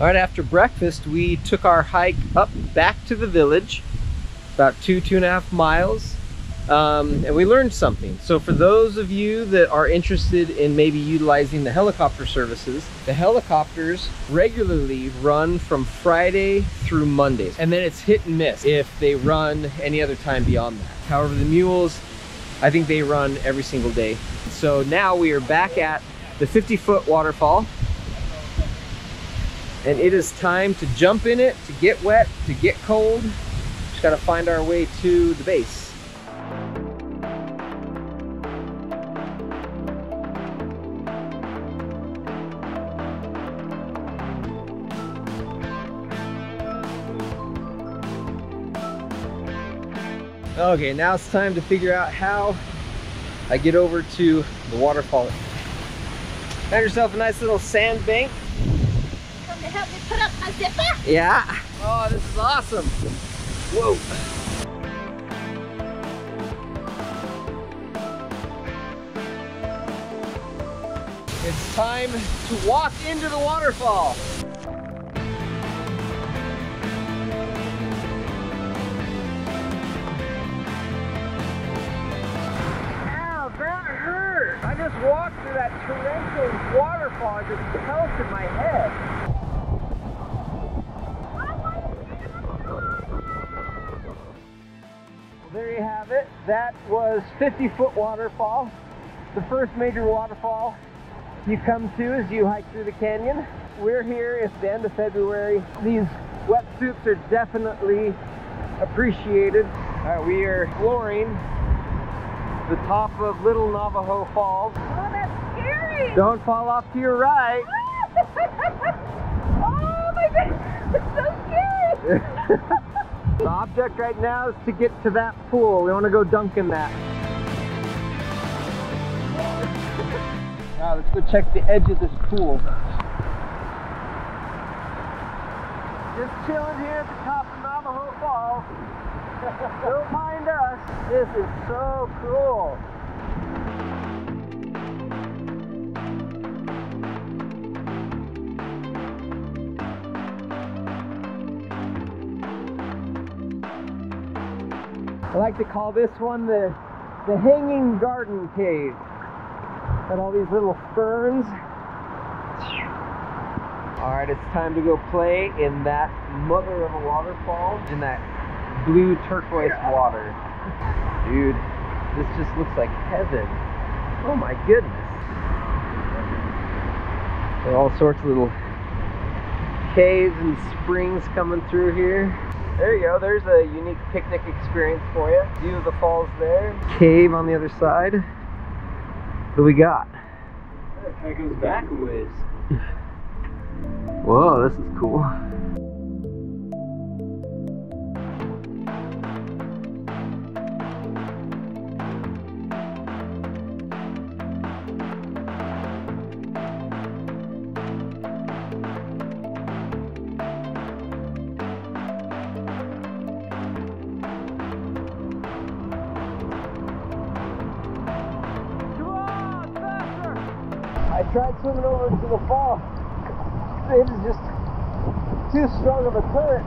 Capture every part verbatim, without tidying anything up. All right, after breakfast, we took our hike up back to the village, about two, two and a half miles, um, and we learned something. So for those of you that are interested in maybe utilizing the helicopter services, the helicopters regularly run from Friday through Mondays, and then it's hit and miss if they run any other time beyond that. However, the mules, I think they run every single day. So now we are back at the fifty foot waterfall, and it is time to jump in it, to get wet, to get cold. Just gotta find our way to the base. Okay, now it's time to figure out how I get over to the waterfall. Found yourself a nice little sand bank. Come to help me put up my zipper? Yeah. Oh, this is awesome. Whoa. It's time to walk into the waterfall. Walk through that torrential waterfall and just pelted my head. There you have it. That was fifty foot waterfall. The first major waterfall you come to as you hike through the canyon. We're here. It's the end of February. These wetsuits are definitely appreciated. All right, we are exploring the top of Little Navajo Falls. Oh, that's scary! Don't fall off to your right! Oh my goodness, it's so scary! The object right now is to get to that pool. We want to go dunk in that. Now let's go check the edge of this pool. Just chilling here at the top of Navajo Falls. Don't mind us. This is so cool. I like to call this one the, the hanging garden cave. Got all these little ferns. All right, it's time to go play in that mother of a waterfall, in that blue turquoise water. Dude, this just looks like heaven. Oh my goodness. There are all sorts of little caves and springs coming through here. There you go, there's a unique picnic experience for you. View of the falls there. Cave on the other side. What do we got? It goes backwards. Whoa, this is cool. I tried swimming over to the fall. It is just too strong of a current.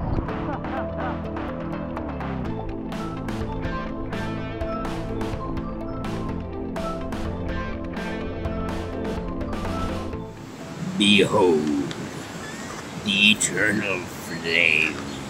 Behold, the eternal flame.